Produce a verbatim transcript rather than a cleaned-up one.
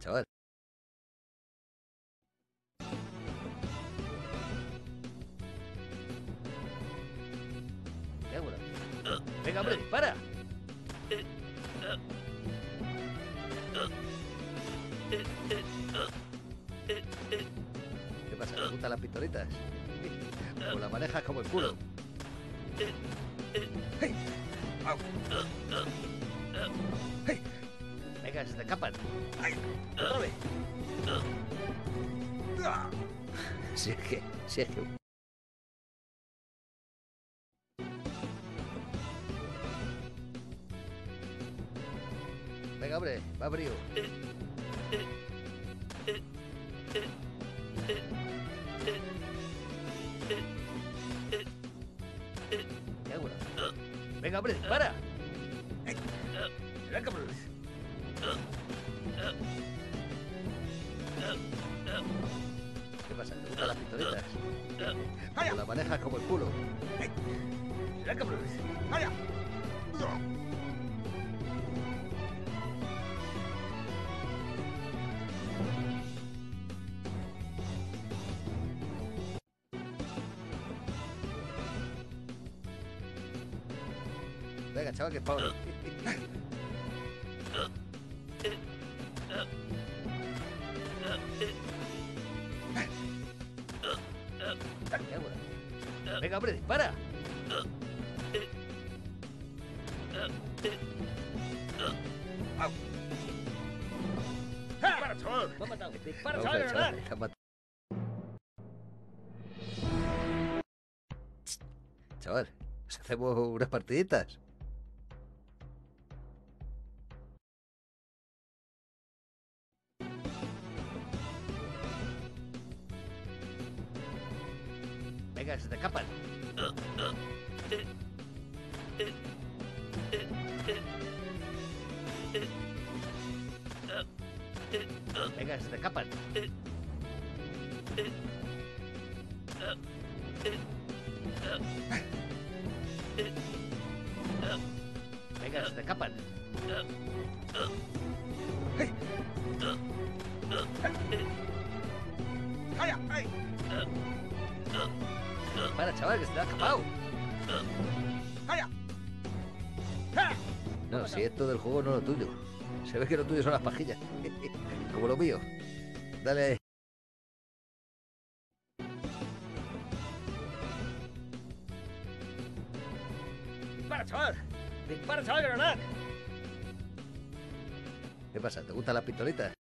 chaval. ¿Qué hago? Venga, hombre, dispara. ¿Qué pasa? ¿Te gustan las pistoletas? O la manejas como el culo. ¡Hey! ¡Au! ¡Hey! Venga, se te escapan. ¡Ay! ¡Otra vez! Si es que... Si es que... Venga, hombre, va brío. ¿Qué hago? Venga, hombre, dispara. Venga, cabrón. ¿Qué pasa? ¿Te gustan las pistoletas? O la manejas como el culo. Venga, cabrón. ¡Vaya! Venga, chaval, que es Pablo. Venga, hombre, dispara. ¡Au! ¡Dispara, chaval! ¡Me ha matado! ¡Dispara, chaval! ¡Me ha matado! Chaval, ¿nos hacemos unas partiditas? Venga, se te escapan. Venga, se te escapan. Venga, se te escapan. ¡Calla! ¡Ay! Para, chaval, que se te ha escapado. No, si esto del juego no es lo tuyo. Se ve que lo tuyo son las pajillas. Como lo mío. Dale. Dispara, chaval. Dispara, chaval, que no nada. ¿Qué pasa? ¿Te gustan las pistolitas?